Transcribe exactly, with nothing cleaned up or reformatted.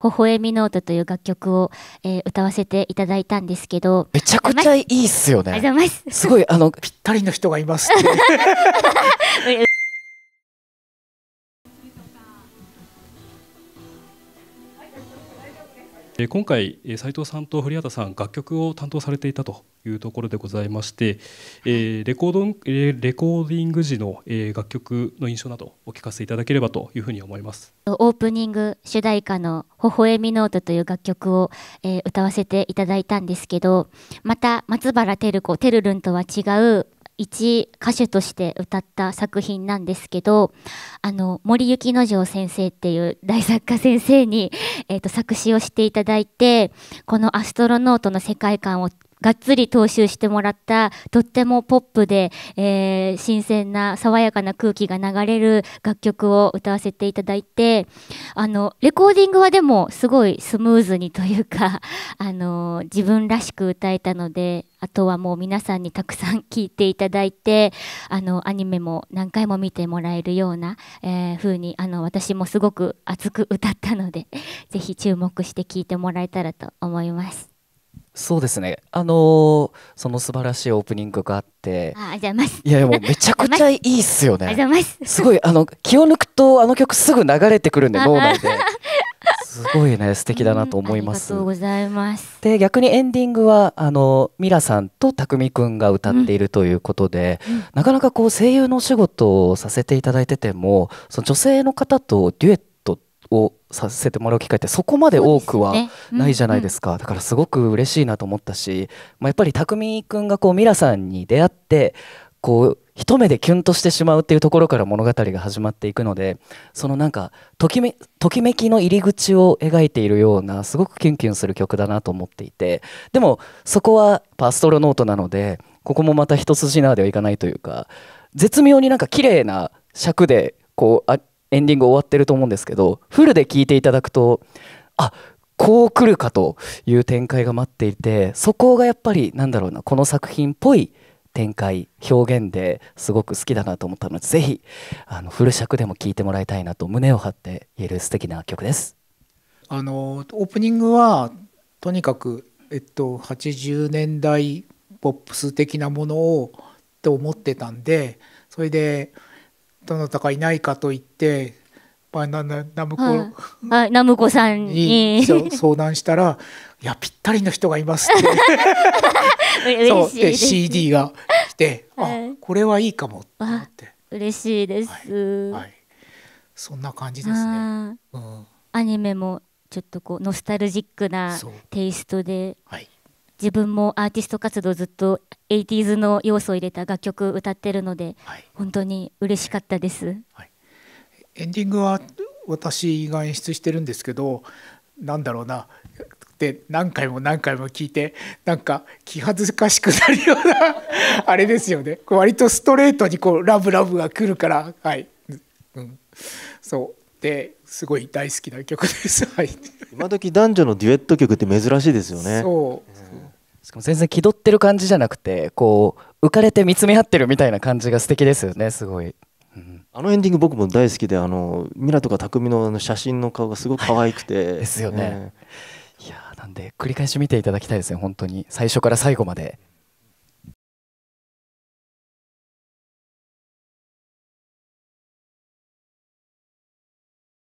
微笑みノートという楽曲を、えー、歌わせていただいたんですけど、めちゃくちゃいいっすよね。ありがとうございます。すごいあのぴったりの人がいますって今回、斉藤さんと降籏さん、楽曲を担当されていたというところでございまして、レコード、レコーディング時の楽曲の印象など、お聞かせいただければというふうに思います。オープニング主題歌の「微笑みノート」という楽曲を歌わせていただいたんですけど、また松原照子、てるるんとは違う一歌手として歌った作品なんですけど、あの森雪之丞先生っていう大作家先生に、えー、と作詞をしていただいて、このアストロノートの世界観をがっつり踏襲してもらった、とってもポップで、えー、新鮮な爽やかな空気が流れる楽曲を歌わせていただいて、あのレコーディングはでもすごいスムーズにというか、あの自分らしく歌えたので、あとはもう皆さんにたくさん聴いていただいて、あのアニメも何回も見てもらえるような、えー、風にあの私もすごく熱く歌ったので、ぜひ注目して聴いてもらえたらと思います。そうですね、あのー、その素晴らしいオープニングがあって、あ、じゃあますいやいやもうめちゃくちゃいいっすよね。あ、じゃあますすごいあの気を抜くとあの曲すぐ流れてくるんで脳内ですごいね素敵だなと思います。ありがとうございます。で逆にエンディングはあのミラさんと匠くんが歌っているということで、うんうん、なかなかこう声優のお仕事をさせていただいてても、その女性の方とデュエットをさせてもらう機会ってそこまで多くはないじゃないですか。そうですね。うんうん、だからすごく嬉しいなと思ったし、まあ、やっぱり匠くんがこうミラさんに出会ってこう一目でキュンとしてしまうっていうところから物語が始まっていくので、そのなんかときめ、ときめきの入り口を描いているようなすごくキュンキュンする曲だなと思っていて、でもそこはアストロノートなのでここもまた一筋縄ではいかないというか、絶妙になんか綺麗な尺でこうあエンディング終わってると思うんですけど、フルで聴いていただくと、あ、こう来るかという展開が待っていて、そこがやっぱりなんだろうな、この作品っぽい展開表現ですごく好きだなと思ったので、ぜひあのフル尺でも聴いてもらいたいなと胸を張って言える素敵な曲です。あのオープニングはとにかく、えっと、はちじゅうねんだいポップス的なものをと思ってたんで、それでどなたかいないかと言ってナムコ、はい、ナムコさんに相談したら「いやぴったりの人がいます」ってそうで シーディー が来て「はい、あこれはいいかも」と思って嬉しいです、はいはい、そんな感じですね、うん、アニメもちょっとこうノスタルジックなテイストで、はい、自分もアーティスト活動ずっとエイティーズの要素を入れた楽曲歌ってるので、はい、本当に嬉しかったです、はい、エンディングは私が演出してるんですけど、なんだろうなで何回も何回も聞いて、なんか気恥ずかしくなるようなあれですよね。割とストレートにこうラブラブが来るから、はい、うん、そうですごい大好きな曲です、はい、今時男女のデュエット曲って珍しいですよね。そう、うん、しかも全然気取ってる感じじゃなくて、こう浮かれて見つめ合ってるみたいな感じが素敵ですよね。すごい、うん、あのエンディング僕も大好きで、あのミラとか匠のあの写真の顔がすごく可愛くてですよね、えー、いやなんで繰り返し見ていただきたいですね。本当に最初から最後まで